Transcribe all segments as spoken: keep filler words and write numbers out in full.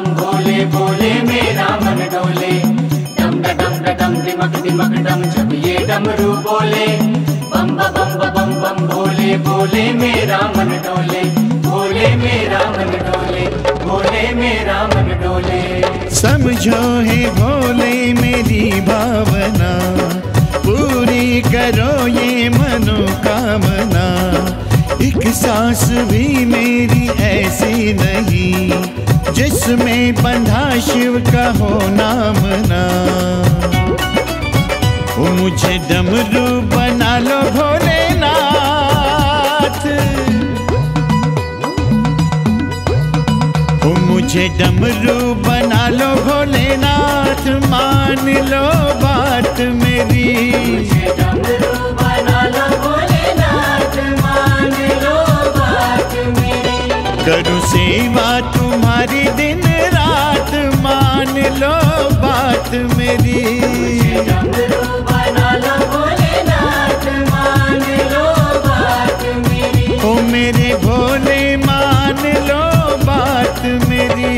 बम भोले भोले मेरा मन डोले। डम डम डम दिमक दिमक डम जब ये डमरू बोले। बम बम बम बम भोले भोले मेरा मन डोले। भोले मेरा मन डोले, भोले मेरा मन डोले। समझो है भोले मेरी भावना, पूरी करो ये मनोकामना। एक सांस भी मेरी ऐसी नहीं, जिसमें बंधा शिव का हो नाम ना। ओ मुझे डमरू बना लो भोलेनाथ, ओ मुझे डमरू बना लो भोलेनाथ। मान लो बात मेरी, मुझे डमरू बना लो भोलेनाथ। मान लो बात मेरी, करूँ सेवा तुम्हारी दिन रात। मान लो बात मेरी, मुझे डमरू बना लो भोलेनाथ। मान लो बात मेरी, ओ मेरे भोले मान लो बात मेरी।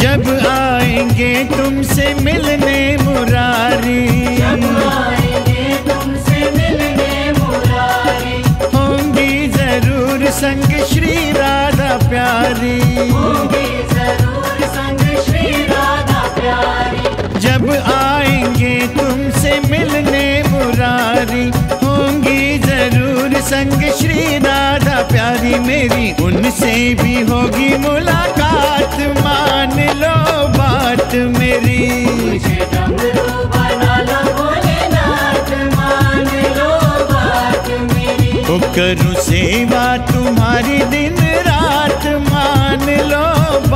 जब आएंगे तुमसे मिलने मुरारी, जब आएंगे तुमसे मिलने मुरारी। होंगी जरूर संग श्री राधा प्यारी, होंगी जरूर संग श्री राधा प्यारी। जब आएंगे तुमसे मिलने मुरारी, होंगी जरूर संग श्री राधा प्यारी मेरी। उनसे भी होगी मुलाकात, मान लो बात मेरी। मुझे डमरू बना लो भोलेनाथ, मान लो बात मेरी। ओ करूँ सेवा तुम्हारी दिन रात, मान लो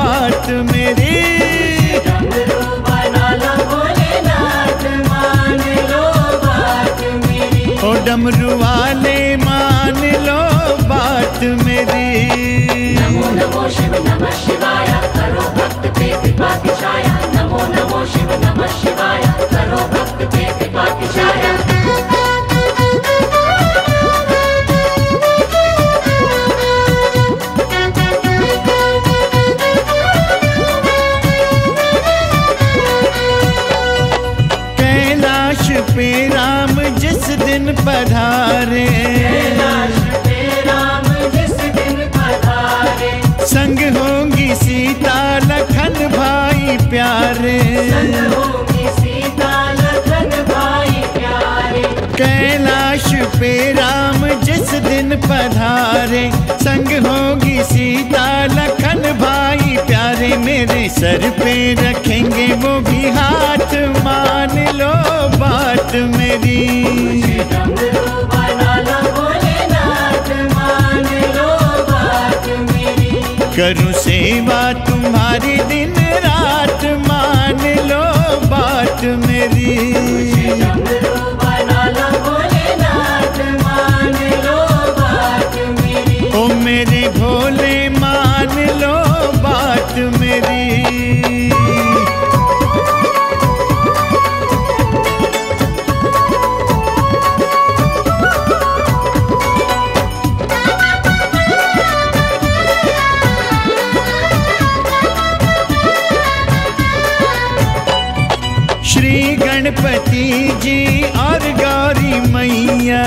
बात मेरी। मुझे डमरू बना लो भोलेनाथ, मान लो बात मेरी। ओ डमरू वाले मान लो बात मेरी। नमो नमो शिव नमः शिवाय, करो भक्त पे कृपा की छाया। नमो नमो शिव नमः शिवाय, करो भक्त पे कृपा की छाया। कैलाश पे राम जिस दिन पधारे, संग होंगी सीता लखन भाई प्यारे, संग होंगी सीता लखन भाई प्यारे। कैलाश पे राम जिस दिन पधारे, संग होंगी सीता लखन भाई प्यारे मेरे। सर पे रखेंगे वो भी हाथ, मान लो बात मेरी। मुझे डमरू बना लो भोलेनाथ, मान लो बात मेरी। करूँ सेवा तुम्हारी दिन रात, मान लो बात मेरी। मुझे डमरू बना लो भोलेनाथ, मान लो बात मेरी। ओ मेरे भोले मान लो बात मेरी। गणपति जी और गौरी मैया,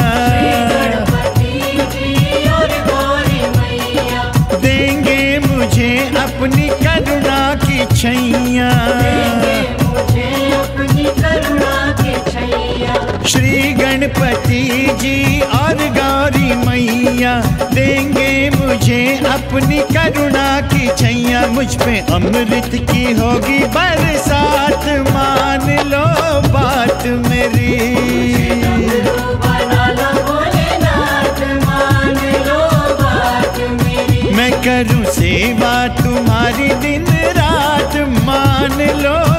गणपति जी और गौरी मैया। देंगे मुझे अपनी करुणा की छैया, देंगे मुझे अपनी करुणा की छैया। श्री गणपति जी और गौरी मैया, देंगे मुझे अपनी करुणा की छैया। मुझ पे अमृत की होगी बरसात, मान लो बात मेरी। मुझे डमरू बना लो भोलेनाथ, मान लो बात मेरी। मैं करूँ सेवा तुम्हारी दिन रात, मान लो